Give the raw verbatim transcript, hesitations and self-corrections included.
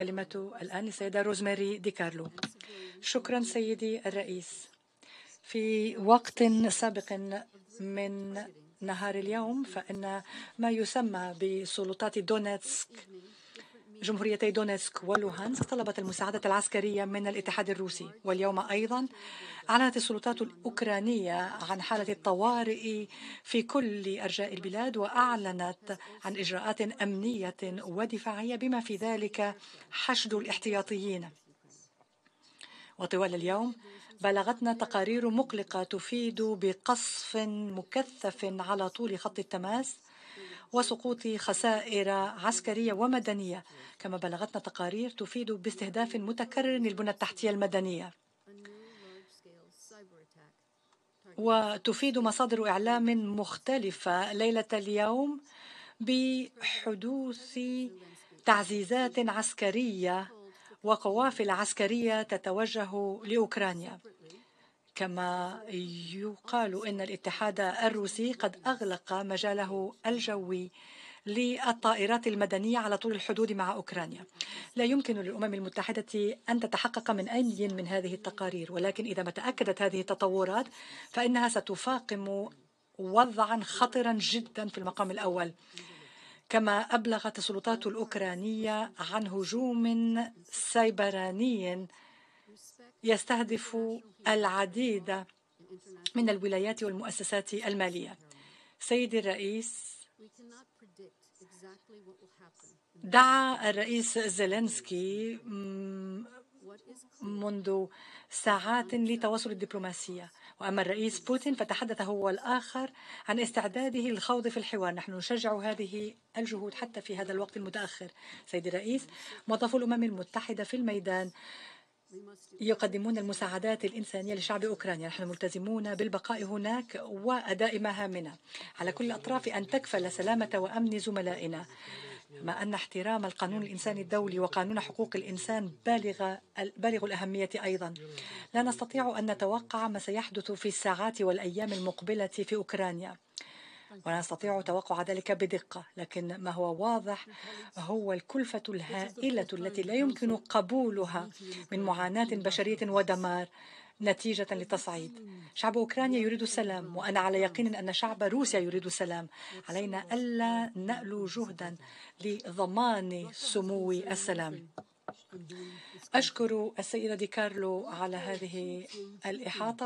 كلمة الآن السيدة روزماري دي كارلو. شكرا سيدي الرئيس. في وقت سابق من نهار اليوم فإن ما يسمى بسلطات دونيتسك، جمهوريتي دونيتسك ولوهانسك، طلبت المساعدة العسكرية من الاتحاد الروسي. واليوم أيضا أعلنت السلطات الأوكرانية عن حالة الطوارئ في كل أرجاء البلاد، وأعلنت عن إجراءات أمنية ودفاعية بما في ذلك حشد الاحتياطيين. وطوال اليوم بلغتنا تقارير مقلقة تفيد بقصف مكثف على طول خط التماس وسقوط خسائر عسكرية ومدنية، كما بلغتنا تقارير تفيد باستهداف متكرر للبنى التحتية المدنية. وتفيد مصادر إعلام مختلفة ليلة اليوم بحدوث تعزيزات عسكرية وقوافل عسكرية تتوجه لأوكرانيا. كما يقال أن الاتحاد الروسي قد أغلق مجاله الجوي للطائرات المدنية على طول الحدود مع أوكرانيا. لا يمكن للأمم المتحدة أن تتحقق من أي من هذه التقارير، ولكن إذا ما تأكدت هذه التطورات فإنها ستفاقم وضعا خطرا جدا في المقام الأول. كما أبلغت السلطات الأوكرانية عن هجوم سيبراني يستهدف العديد من الولايات والمؤسسات المالية. سيدي الرئيس، دعا الرئيس زيلينسكي منذ ساعات لتواصل الدبلوماسية، وأما الرئيس بوتين فتحدث هو الآخر عن استعداده للخوض في الحوار. نحن نشجع هذه الجهود حتى في هذا الوقت المتأخر. سيدي الرئيس، موظفو الأمم المتحدة في الميدان يقدمون المساعدات الإنسانية لشعب أوكرانيا. نحن ملتزمون بالبقاء هناك وأداء مهامنا. على كل الأطراف أن تكفل سلامة وأمن زملائنا، ما أن احترام القانون الإنساني الدولي وقانون حقوق الإنسان بالغ بالغ الأهمية أيضا. لا نستطيع أن نتوقع ما سيحدث في الساعات والأيام المقبلة في أوكرانيا، ولا نستطيع توقع ذلك بدقة، لكن ما هو واضح هو الكلفة الهائلة التي لا يمكن قبولها من معاناة بشرية ودمار نتيجة للتصعيد. شعب أوكرانيا يريد السلام، وأنا على يقين أن شعب روسيا يريد السلام. علينا ألا نألو جهدا لضمان سمو السلام. أشكر السيدة دي كارلو على هذه الإحاطة.